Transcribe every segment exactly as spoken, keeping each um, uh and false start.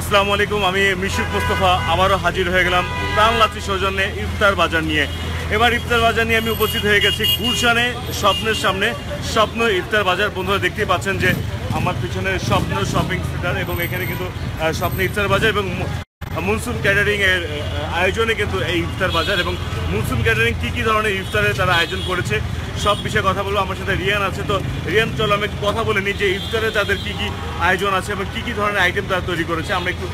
আসসালামু আলাইকুম, আমি মিশুক মোস্তফা আবারও হাজির হয়ে গেলাম প্রাণলাচি সৌজন্যে ইফতার বাজার নিয়ে। এবার ইফতার বাজার নিয়ে আমি উপস্থিত হয়ে গেছি গুলশানে স্বপ্নের সামনে, স্বপ্ন ইফতার বাজার। বন্ধুরা দেখতে পাচ্ছেন যে আমার পিছনে স্বপ্ন শপিং সেন্টার এবং এখানে কিন্তু স্বপ্ন ইফতার বাজার এবং মনসুন ক্যাটারিং এর আয়োজনে কিন্তু এই ইফতার বাজার। এবং মনসুন ক্যাটারিং কী কী ধরনের ইফতারের তারা আয়োজন করেছে সব বিষয়ে কথা বলবো। আমার সাথে রিয়ান আছে, তো রিয়ান চলো আমি কথা বলে নিই যে ইফতারে তাদের কী কী আয়োজন আছে এবং কী কী ধরনের আইটেম তারা তৈরি করেছে। আমরা একটু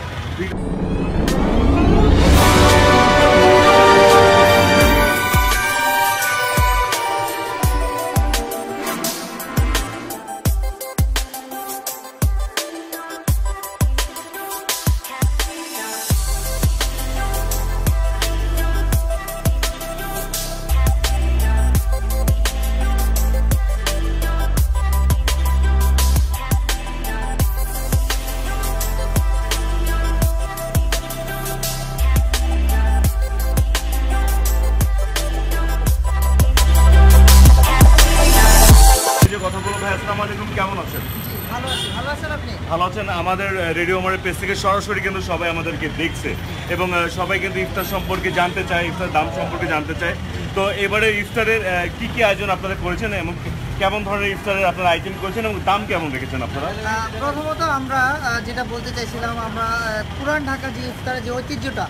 ভালো আছেন? আমাদের রেডিও আমার পেজ থেকে সরাসরি কিন্তু সবাই আমাদেরকে দেখছে এবং সবাই কিন্তু ইফতার সম্পর্কে জানতে চায়, ইফতার দাম সম্পর্কে জানতে চায়। তো এবারে ইফতারের কি কি আয়োজন আপনারা করেছেন এবং কেমন ধরনের ইফতারের আপনারা আইটেম করেছেন এবং দাম কেমন রেখেছেন আপনারা? প্রথমত আমরা যেটা বলতে চাইছিলাম, আমরা পুরান ঢাকার যে ইফতারের যে ঐতিহ্যটা,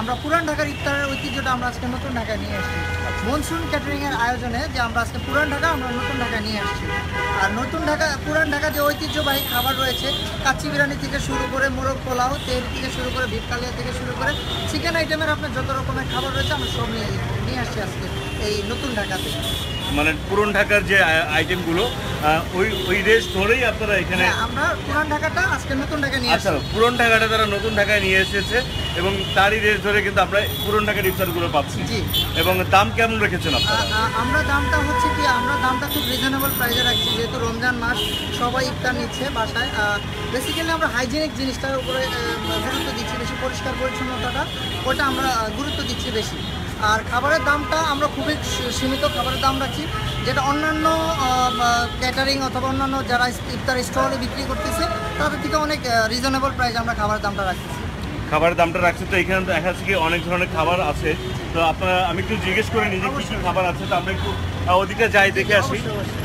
আমরা পুরান ঢাকার ইফতারের ঐতিহ্যটা আমরা আজকে নতুন ঢাকায় নিয়ে আসছি মনসুন ক্যাটারিং এর আয়োজনে। যে আমরা আজকে পুরান ঢাকা আমরা নতুন ঢাকা নিয়ে আসছি। আর নতুন ঢাকা পুরান ঢাকা যে ঐতিহ্যবাহী খাবার রয়েছে, কাচ্চি বিরিয়ানি থেকে শুরু করে মোরগ পোলাও, তেল থেকে শুরু করে ভিপকালিয়া থেকে শুরু করে চিকেন আইটেমের আপনার যত রকমের খাবার রয়েছে আমরা সব নিয়ে নিয়ে আসছি আজকে এই নতুন ঢাকাতে। মানে পুরান ঢাকার যে আইটেমগুলো ওই ওই রেস ধরেই আপনারা এখানে আমরা পুরান ঢাকাটা আজকে নতুন ঢাকা নিয়ে আসছি। আচ্ছা, পুরান ঢাকাটা তারা নতুন ঢাকায় নিয়ে এসেছে এবং তারই রেস ধরে কিন্তু আমরা পুরান ঢাকার ইফতারগুলো পাচ্ছি। জি। এবং দাম কেমন রেখেছেন আপনারা? আমরা দামটা হচ্ছে কি, আমরা দামটা খুব রিজনেবল প্রাইসে রাখছি, যেহেতু রমজান মাস সবাই ইফতার নিচ্ছে বাসায়। বেসিক্যালি আমরা হাইজেনিক জিনিসটার উপরে গুরুত্ব দিচ্ছি বেশি, পরিষ্কার পরিচ্ছন্নতাটা ওটা আমরা গুরুত্ব দিচ্ছি বেশি। আর খাবারের দামটা আমরা খুবই সীমিত খাবারের দাম রাখছি, যেটা অন্যান্য ক্যাটারিং অথবা অন্যান্য যারা ইফতার স্টলে বিক্রি করতেছে তাদের থেকে অনেক রিজনেবল প্রাইস আমরা খাবারের দামটা রাখতেছি। খাবারের দামটা রাখছি। তো এখানে দেখা যাচ্ছে কি অনেক ধরনের খাবার আছে, তো আপনারা আমি একটু জিজ্ঞেস করে নিই যে কী কী খাবার আছে। তো আমরা একটু ওদিকে যাই, দেখে আসি।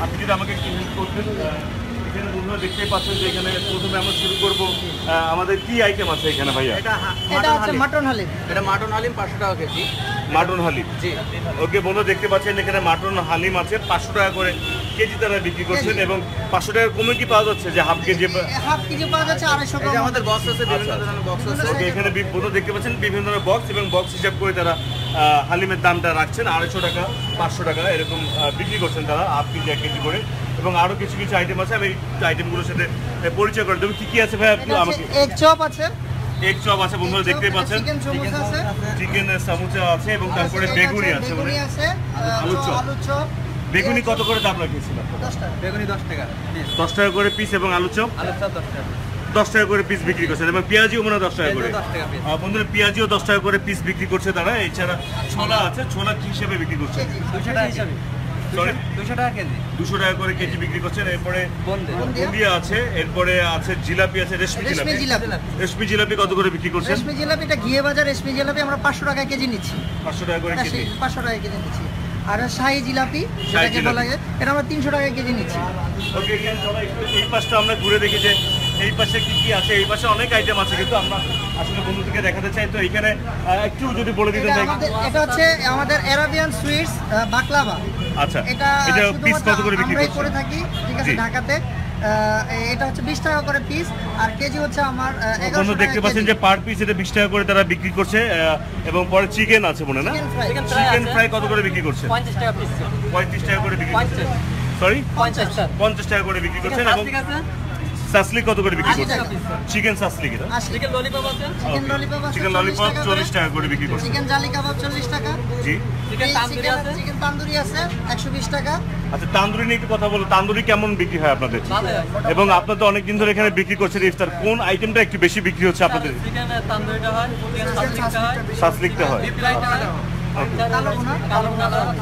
আপনি যদি আমাকে একটু হেল্প করতেন। এখানে বন্ধুরা দেখতেই পাচ্ছেন যে এখানে প্রথমে আমরা শুরু করবো আমাদের কি আইটেম আছে এখানে ভাইয়া? এটা আছে মাটন হালিম। এটা মাটন হালিম পাঁচশো টাকা কেজি। মাটন হালিম, জি। ওকে বন্ধুরা দেখতে পাচ্ছেন এখানে মাটন হালিম আছে পাঁচশো টাকা করে কেজি তারা বিক্রি করছেন। এবং পাঁচশো টাকা কমে কি পাওয়া যাচ্ছে? যে হাফ কেজি হাফ কেজি পাওয়া যাচ্ছে আড়াইশো টাকা। আমাদের বক্স আছে, বিভিন্ন ধরনের বক্স আছে। ওকে, এখানে বন্ধুরা দেখতে পাচ্ছেন বিভিন্ন ধরনের বক্স এবং বক্স হিসাব করে তারা হালিমের দামটা রাখছেন আড়াইশো টাকা পাঁচশো টাকা এরকম বিক্রি করছেন তারা হাফ কেজি এক কেজি করে। এবং আরো কিছু কিছু আইটেম আছে, আমি আইটেমগুলোর সাথে পরিচয় করে দেবো। কি কি আছে ভাই আমাকে? এক চপ আছে, এক চপ আছে বন্ধুরা দেখতে পাচ্ছেন, চিকেন সামোসা আছে এবং তারপরে বেগুনি আছে, মানে আলু চপ। বেগুনি কত করে দাম রাখিয়েছিল? বেগুনি দশ টাকা দশ টাকা করে পিস এবং আলু চপ আলু চপ দশ টাকা দশ টাকা করে পিস বিক্রি করছেন। এবং পেঁয়াজিও মনে হয় দশ টাকা করে। বন্ধুরা পেঁয়াজিও দশ টাকা করে পিস বিক্রি করছে তারা। এছাড়া ছোলা আছে, ছোলা কি হিসেবে বিক্রি করছে? দুশো টাকা হিসাবে দুশো টাকা কেজি দুশো টাকা করে কেজি বিক্রি করছেন। এরপরে বুন্দিয়া আছে, এরপরে আছে জিলাপি আছে, রেশমি জিলাপি। রেশমি জিলাপি কত করে বিক্রি করছেন? রেশমি জিলাপিটা ঘিয়ে বাজার রেশমি জিলাপি আমরা পাঁচশো টাকা কেজি নিচ্ছি। পাঁচশো টাকা করে কেজি পাঁচশো টাকা কেজি নিচ্ছি। আর শাহী জিলাপি যেটাকে বলা হয় এটা আমরা তিনশো টাকা কেজি নিচ্ছি। ওকে, এই পাশটা আমরা ঘুরে দেখি যে এই পাশে কি কি আছে। এই পাশে অনেক আইটেম আছে কিন্তু আমরা আসলে বন্ধুদেরকে দেখাতে চাই। তো এখানে একটু যদি বলে দিতে চাই, এটা হচ্ছে আমাদের আরাবিয়ান সুইটস বাকলাভা। আচ্ছা, এটা এটা পিস কত করে বিক্রি করে থাকি? ঠিক আছে, ঢাকাতে এটা হচ্ছে বিশ টাকা করে পিস আর কেজি হচ্ছে আমার এগারো। বন্ধুরা দেখতে পাচ্ছেন যে পার পিস এটা বিশ টাকা করে তারা বিক্রি করছে। এবং পরে চিকেন আছে মনে না, চিকেন ফ্রাই কত করে বিক্রি করছে? পঞ্চাশ টাকা পিস। পঁয়ত্রিশ টাকা করে বিক্রি করছে সরি পঞ্চাশ টাকা করে বিক্রি করছেন। এবং সাসলি কত করে বিক্রি করছেন? চিকেন সাসলি কি চিকেন ললিপপ আছে? চিকেন ললিপপ আছে, চিকেন ললিপপ চল্লিশ টাকা করে বিক্রি করছেন। চিকেন জালি কাবাব চল্লিশ টাকা। জি, চিকেন তান্দুরি আছে, চিকেন তান্দুরি আছে একশো বিশ টাকা। আচ্ছা, তান্দুরি নিয়ে একটু কথা বলো, তান্দুরি কেমন বিক্রি হয় আপনাদের? এবং আপনারা তো অনেক দিন ধরে এখানে বিক্রি করছেন ইফতার, কোন আইটেমটা একটু বেশি বিক্রি হচ্ছে আপনাদের? চিকেন তান্দুরিটা হয়, চিকেন সাসলিটা হয়, সাসলিটা হয়।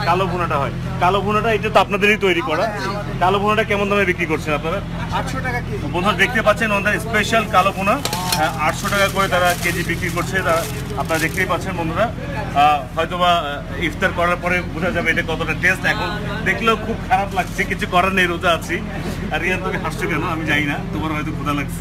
কালো ভুনাটা হয়, কালো ভুনাটা এটা তো আপনাদেরই তৈরি করা। কালো ভুনাটা কেমন দামে বিক্রি করছেন আপনারা? আটশো টাকা কেজি। বন্ধুরা দেখতে পাচ্ছেন ওনাদের স্পেশাল কালো ভুনা আটশো টাকা করে তারা কেজি বিক্রি করছে। আপনারা দেখতেই পাচ্ছেন বন্ধুরা, হয়তোবা ইফতার করার পরে বোঝা যাবে এটা কতটা টেস্ট। এখন দেখলেও খুব খারাপ লাগছে, কিছু করার নেই, রোজা আছি। আর রিয়ান তুমি হাসছো কেন আমি জানি না, তোমার হয়তো ক্ষুধা লাগছে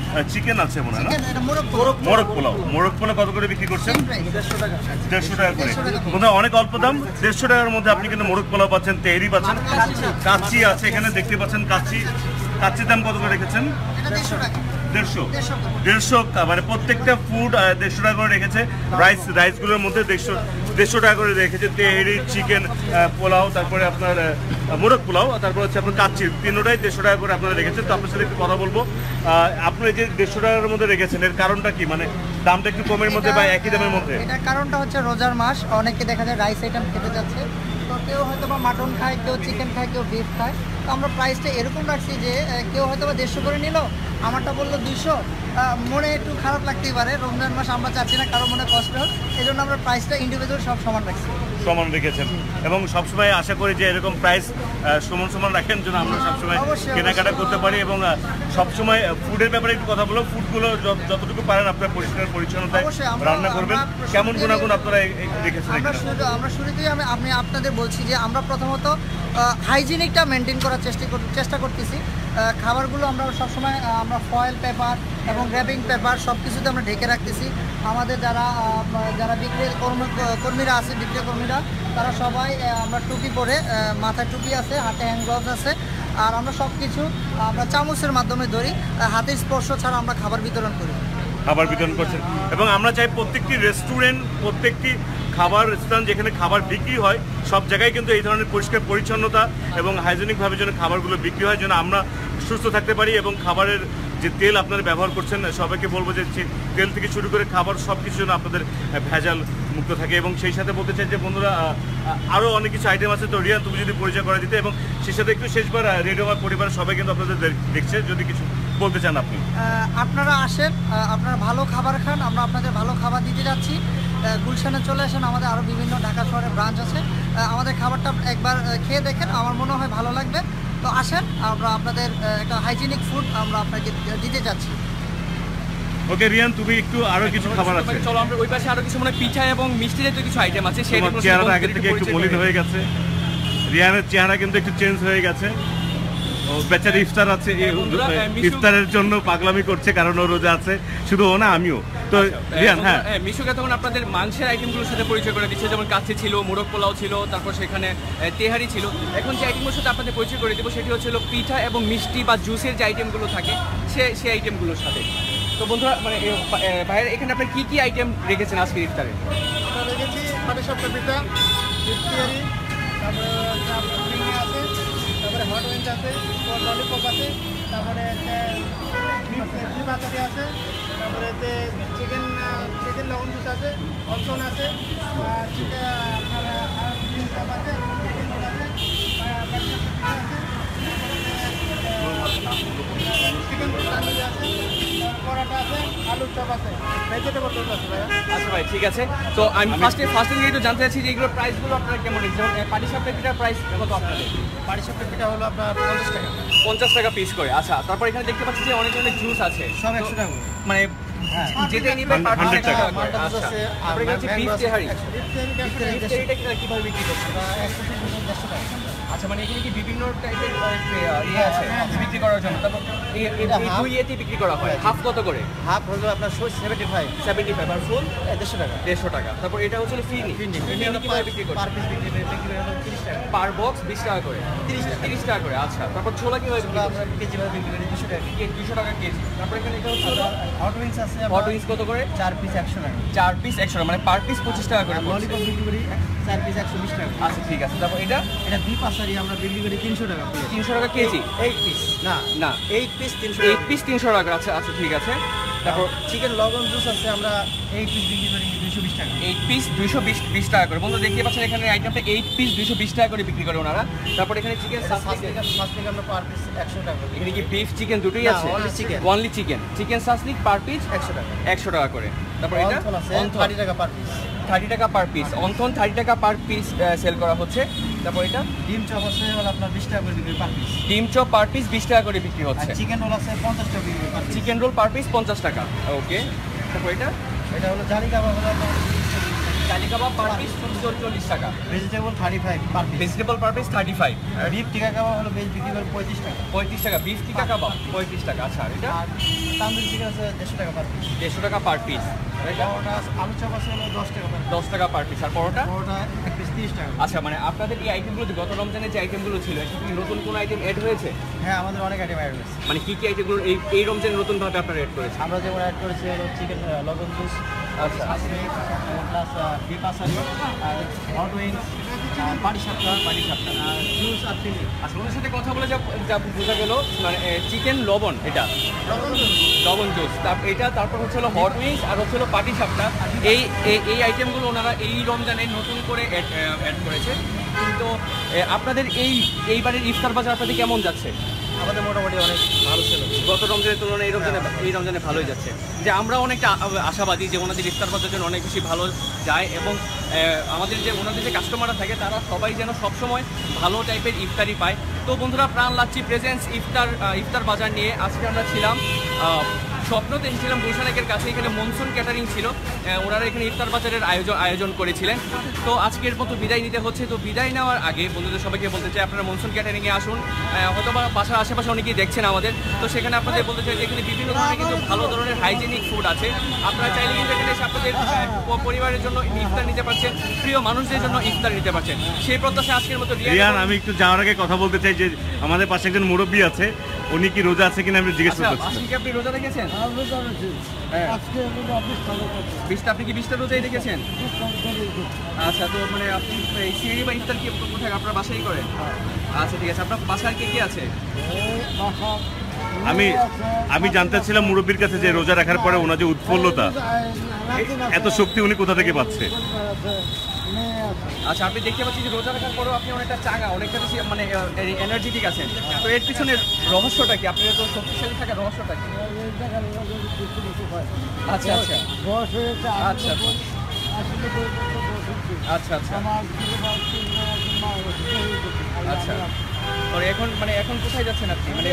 চিকেন আছে মনে হয় না, মোরগ পোলাও, মোরগ পোলাও কত করে বিক্রি করছেন? দেড়শো টাকা করে। বন্ধুরা অনেক অল্প দাম, দেড়শো টাকার মধ্যে আপনি কিন্তু মোরগ পোলাও পাচ্ছেন, তেহেরি পাচ্ছেন, কাচ্চি আছে এখানে দেখতে পাচ্ছেন। কাচ্চি, কাচ্চির দাম কত করে রেখেছেন? দেড়শো টাকা। দেড়শো দেড়শো মানে প্রত্যেকটা ফুড দেড়শো টাকা করে রেখেছে। রাইস, রাইসগুলোর মধ্যে দেড়শো দেড়শো টাকা করে রেখেছে। তেহেরি, চিকেন পোলাও, তারপরে আপনার মোরগ পোলাও, তারপরে হচ্ছে আপনার কাচ্চি, তিনটাই দেড়শো টাকা করে আপনারা রেখেছেন। তো আপনার সাথে একটু কথা বলবো, আপনি যে দেড়শো টাকার মধ্যে রেখেছেন এর কারণটা কি? মানে দামটা একটু কমের মধ্যে বা একই দামের মধ্যে? এটার কারণটা হচ্ছে রোজার মাস, অনেকে দেখা যায় রাইস আইটেম খেতে যাচ্ছে, তো কেউ হয়তো বা মাটন খায়, কেউ চিকেন খায়, কেউ বিফ খায়। তো আমরা প্রাইসটা এরকম রাখছি যে কেউ হয়তো বা দেড়শো করে নিল, আমারটা বললো দুইশো। মনে একটু খারাপ লাগতেই পারে, রমজান মাস, আমরা চাচ্ছি না কারো মনে কষ্ট হোক, এই জন্য আমরা প্রাইসটা ইন্ডিভিজুয়াল সব সমান রাখছি। সমান রেখেছেন এবং সবসময় আশা করি যে এরকম প্রাইস সমান সমান রাখেন যেন আমরা সবসময় কেনাকাটা করতে পারি। এবং সবসময় ফুডের ব্যাপারে একটু কথা বলবো, ফুডগুলো যতটুকু পারেন আপনার পরিষ্কার পরিচ্ছন্নতায় রান্না করবেন। কেমন গুণাগুণ আপনারা রেখেছেন? আমরা শুরুতেই আমি আমি আপনাদের বলছি যে আমরা প্রথমত হাইজিনিকটা মেনটেন করার চেষ্টা চেষ্টা করতেছি। খাবারগুলো আমরা সবসময় আমরা ফয়েল পেপার এবং র্যাপিং পেপার সব কিছুতে আমরা ঢেকে রাখতেছি। আমাদের যারা যারা বিক্রি কর্মীরা আছে, বিক্রিয়া কর্মীরা, তারা সবাই আমরা টুপি পরে, মাথায় টুপি আছে, হাতে হ্যান্ড গ্লাভস আছে। আর আমরা সব কিছু আমরা চামচের মাধ্যমে ধরি, হাতের স্পর্শ ছাড়া আমরা খাবার বিতরণ করি। খাবার বিতরণ করছেন এবং আমরা চাই প্রত্যেকটি রেস্টুরেন্ট, প্রত্যেকটি খাবার স্থান যেখানে খাবার বিক্রি হয় সব জায়গায় কিন্তু এই ধরনের পরিষ্কার পরিচ্ছন্নতা এবং হাইজেনিকভাবে যেন খাবারগুলো বিক্রি হয়, যেন আমরা সুস্থ থাকতে পারি। এবং খাবারের যে তেল আপনারা ব্যবহার করছেন, সবাইকে বলবো যে তেল থেকে শুরু করে খাবার সব কিছু যেন আপনাদের ভেজাল মুক্ত থাকে। এবং সেই সাথে বলতে চাই যে বন্ধুরা আরও অনেক কিছু আইটেম আছে, তো রিয়ান তুমি যদি পরিচয় করে দিতে, এবং সেই সাথে একটু শেষবার রেডিও আমার পরিবারের সবাই কিন্তু আপনাদের দেখছে, যদি কিছু বলতে চান আপনি। আপনারা আসেন, আপনারা ভালো খাবার খান, আমরা আপনাদের ভালো খাবার দিতে যাচ্ছি। গুলশানে চলে আসেন, আমাদের আরও বিভিন্ন ঢাকা শহরে ব্রাঞ্চ আছে, আমাদের খাবারটা একবার খেয়ে দেখেন, আমার মনে হয় ভালো লাগবে। তো আসেন, আমরা আপনাদের একটা হাইজিনিক ফুড আমরা আপনাকে দিতে যাচ্ছি। ওকে রিয়ান, তুমি একটু আরো কিছু খাবার আছে, চলো আমরা ওই পাশে আরো কিছু মানে পিঠা এবং মিষ্টি জাতীয় কিছু আইটেম আছে। সেই চেহারা আগে থেকে একটু মলিন হয়ে গেছে, রিয়ানের চেহারা কিন্তু একটু চেঞ্জ হয়ে গেছে। ও বেচারা ইফতার আছে, ইফতারের জন্য পাগলামি করছে কারণ ও রোজা আছে, শুধু ও না আমিও। তো রিয়ান, হ্যাঁ মিশুকে তখন আপনাদের মাংসের আইটেমগুলোর সাথে পরিচয় করে দিচ্ছে, যেমন কাচ্চি ছিল, মোরগ পোলাও ছিল, তারপর সেখানে তেহারি ছিল। এখন যে আইটেমগুলোর সাথে আপনাদের পরিচয় করে দেবো সেটি হচ্ছিল পিঠা এবং মিষ্টি বা জুসের যে আইটেমগুলো থাকে সে সেই আইটেমগুলোর সাথে। তো বন্ধুরা মানে ভাইয়ের এখানে আপনার কী কী আইটেম রেখেছেন আজকে ইফতারে? রেখেছি সাড়ে সাতটা পিঠা, তারপরে হট ওয়েঞ্চ আছে, ললিপপ আছে, তারপরে পাতাটি আছে, তারপরে এতে চিকেন চিকেন লবণ জুস আছে, অলসন আছে, আপনার ডিম কাপ আছে, চিকেন চান্ডুলি আছে, আচ্ছা ভাই ঠিক আছে। তো আমি ফার্স্টে ফার্স্টে গিয়ে একটু জানতে চাচ্ছি যে এগুলোর প্রাইসগুলো আপনারা কেমন রেখেছেন? পাটিসাপটা পিঠার প্রাইস কত আপনাদের? পাটিসাপটা পিঠা হলো আপনার পঞ্চাশ টাকা পঞ্চাশ টাকা পিস করে। আচ্ছা, তারপর এখানে দেখতে পাচ্ছি যে অনেক ধরনের জুস আছে, সব একশো টাকা মানে যেতে নিবে হান্ড্রেড টাকা। আচ্ছা, আপনার কাছে বিফ তেহারি, বিফ তেহারিটা কীভাবে বিক্রি করছে? একশো থেকে দেড়শো টাকা। আচ্ছা, মানে এখানে কি বিভিন্ন টাইপের ইয়ে আছে বিক্রি করার জন্য? তারপর দুইয়েতে বিক্রি করা হয়। হাফ কত করে? হাফ হলো আপনার সেভেন্টি ফাইভ সেভেন্টি ফাইভ আর ফুল দেড়শো টাকা দেড়শো টাকা তারপর এটা হচ্ছে ফিনি বিক্রি করে পার বক্স বিশ টাকা করে, তিরিশ তিরিশ টাকা করে। আচ্ছা, তারপর ছোলা কি হয়? আপনার কেজি ভাবে বিক্রি করে দুশো টাকা দুশো টাকা কেজি। তারপর এখানে এটা হচ্ছে হট উইংস আছে, হট উইংস কত করে? চার পিস একশো টাকা চার পিস একশো টাকা মানে পার পিস পঁচিশ টাকা করে। ললিপপ বিক্রি করি চার পিস একশো বিশ টাকা। আচ্ছা ঠিক আছে। তারপর এটা এটা বিপ আছে, আমরা বিক্রি করি তিনশো টাকা তিনশো টাকা কেজি। এইট পিস না না এইট পিস তিনশো, এইট পিস তিনশো টাকা। আচ্ছা আচ্ছা ঠিক আছে। তারপর চিকেন লগন জুস আছে আমরা আট পিস ডেলিভারি দুইশো বিশ টাকা আট পিস দুইশো বিশ টাকা করে। বন্ধুরা দেখতে পাচ্ছেন এখানে আইটেমটা আট পিস দুইশো বিশ টাকা করে বিক্রি করে ওনারা। তারপর এখানে চিকেন সাসলিক আমরা পার পিস একশো টাকা করে। এখানে কি বিফ চিকেন দুটোই আছে? Only chicken, only chicken. Chicken shashlik per piece একশো টাকা, একশো টাকা করে। তারপর এটা ত্রিশ টাকা পার পিস, ত্রিশ টাকা পার পিস অনথন, ত্রিশ টাকা পার পিস সেল করা হচ্ছে। তারপর এটা ডিম চপ আছে হল আপনার বিশ টাকা করে বিক্রি পার পিস, ডিম চপ পার পিস বিশ টাকা করে বিক্রি হচ্ছে। আর চিকেন রোল আছে পঞ্চাশ টাকা বিক্রি per piece, chicken roll per piece পঞ্চাশ টাকা। ওকে তারপর এটা এটা হলো জালি কাবাব, জালি কাবাব পার পিস চল্লিশ টাকা। ভেজিটেবল পঁয়ত্রিশ per piece, vegetable per piece পঁয়ত্রিশ। আর বিফ টিকা কাবাব হলো বেশ বিক্রি করে পঁয়ত্রিশ টাকা, পঁয়ত্রিশ টাকা বিফ টিকা কাবাব পঁয়ত্রিশ টাকা। আচ্ছা আর এটা তান্দুরি চিকেন আছে দেড়শো টাকা পার পিস, দেড়শো টাকা পার পিস। আলু চপ আছে দশ টাকা পার পিস। আর পরোটা, পরোটা এক পিস ত্রিশ টাকা। আচ্ছা মানে আপনাদের এই আইটেমগুলো গত রমজানে যে আইটেমগুলো ছিল সেগুলো কি নতুন কোনো আইটেম অ্যাড হয়েছে? হ্যাঁ আমাদের অনেক আইটেম অ্যাড হয়েছে। মানে কী কী আইটেমগুলো এই এই রমজানে নতুনভাবে আপনারা অ্যাড করেছে? আমরা যেমন অ্যাড করেছি হলো চিকেন লগন জুস, আচ্ছা প্লাস বিপাসারি, আর হট উইংস, বাড়ি সাপ্তাহ, বাড়ি সাপ্তাহ জুস আর চিনি। আচ্ছা ওনার সাথে কথা বলে যা যা বোঝা গেল মানে চিকেন লবণ, এটা লবণ জুস, লবণ জুস তারপর এটা, তারপর হচ্ছে হলো হট উইংস, আর হচ্ছে হলো পাটি সাপ্তাহ। এই এই আইটেমগুলো ওনারা এই রমজানে নতুন করে অ্যাড করেছে। কিন্তু আপনাদের এই এইবারের ইফতার বাজার আপনাদের কেমন যাচ্ছে? আমাদের মোটামুটি অনেক ভালো ছিল গত রমজানের তুলনায়, এই রমজানে এই রমজানে ভালোই যাচ্ছে। যে আমরা অনেকটা আশাবাদী যে ওনাদের ইফতার বাজার যেন অনেক বেশি ভালো যায়, এবং আমাদের যে ওনাদের যে কাস্টমাররা থাকে তারা সবাই যেন সবসময় ভালো টাইপের ইফতারি পায়। তো বন্ধুরা প্রাণ লাচ্ছি প্রেজেন্স ইফতার ইফতার বাজার নিয়ে আজকে আমরা ছিলাম স্বপ্নতে, এসেছিলাম গুলশানের কাছে। এখানে মনসুন ক্যাটারিং ছিল, ওনারা এখানে ইফতার বাজারের আয়োজন আয়োজন করেছিলেন। তো আজকের মতো বিদায় নিতে হচ্ছে। তো বিদায় নেওয়ার আগে বন্ধুদের সবাইকে বলতে চাই আপনারা মনসুন ক্যাটারিংয়ে আসুন, অথবা বাসার আশেপাশে অনেকেই দেখছেন আমাদের। তো সেখানে আপনাদের বলতে চাই যে এখানে বিভিন্ন ধরনের কিন্তু ভালো ধরনের হাইজেনিক ফুড আছে। আপনারা চাইলে কিন্তু এখানে এসে আপনাদের পরিবারের জন্য ইফতার নিতে পারছেন, প্রিয় মানুষদের জন্য ইফতার নিতে পারছেন। সেই প্রত্যাশা আজকের মতো রিয়ান। আমি একটু যাওয়ার আগে কথা বলতে চাই যে আমাদের পাশে একজন মুরব্বী আছে, উনি কি রোজা আছে কিনা আমি জিজ্ঞেস করতে চাই। আপনি রোজা দেখেছেন? বিশটা, আপনি কি বিশটা রোজাই দেখেছেন? আচ্ছা তো মানে আপনি সিঁড়ি বা ইফতার কি কোথায় আপনার বাসাই করেন? আচ্ছা ঠিক আছে। আপনার বাসায় কে কে আছে? আমি আমি জানতে চাইছিলাম মুরব্বীর কাছে যে রোজা রাখার পরে ওনার যে উৎফুল্লতা, এত শক্তি উনি কোথা থেকে পাচ্ছে? আচ্ছা আপনি দেখতে পাচ্ছি যে রোজা রাখার পরেও আপনি অনেকটা চাঙা, অনেকটা বেশি মানে এনার্জেটিক আছেন। তো এর পিছনে রহস্যটা কি? আপনার তো শক্তিশালী থাকার রহস্যটা কি? আচ্ছা আচ্ছা আচ্ছা আচ্ছা আচ্ছা আর এখন মানে এখন কোথায় যাচ্ছেন আপনি? মানে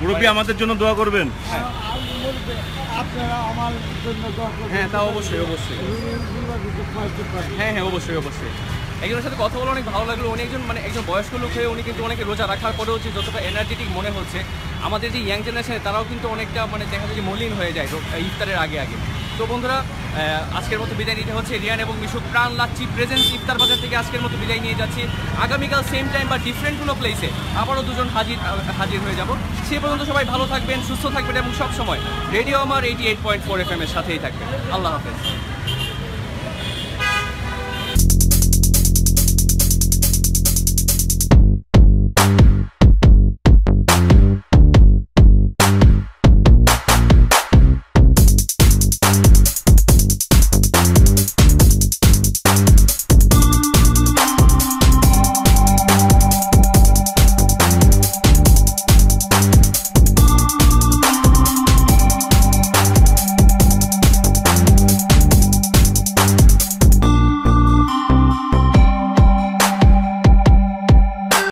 মুরব্বী আমাদের জন্য দোয়া করবেন। হ্যাঁ আপনারা আমার জন্য দোয়া করবেন। হ্যাঁ তা অবশ্যই অবশ্যই, হ্যাঁ হ্যাঁ অবশ্যই অবশ্যই। একজনের সাথে কথা বলে অনেক ভালো লাগলো। উনি একজন মানে একজন বয়স্ক লোক হয়ে উনি কিন্তু অনেকে রোজা রাখার পরেও যে যতটা এনার্জেটিক মনে হচ্ছে, আমাদের যে ইয়াং জেনারেশনে তারাও কিন্তু অনেকটা মানে দেখা যায় যে মলিন হয়ে যায় ইফতারের আগে আগে। তো বন্ধুরা আজকের মতো বিদায় নিতে হচ্ছে। রিয়ান এবং মিশু প্রাণ লাচ্ছি প্রেজেন্স ইফতার বাজার থেকে আজকের মতো বিদায় নিয়ে যাচ্ছি। আগামীকাল সেম টাইম বা ডিফারেন্ট কোনো প্লেসে আবারও দুজন হাজির হাজির হয়ে যাব। সে পর্যন্ত সবাই ভালো থাকবেন, সুস্থ থাকবেন, এবং সবসময় রেডিও আমার eighty eight point four F M এর সাথেই থাকবেন। আল্লাহ হাফেজ।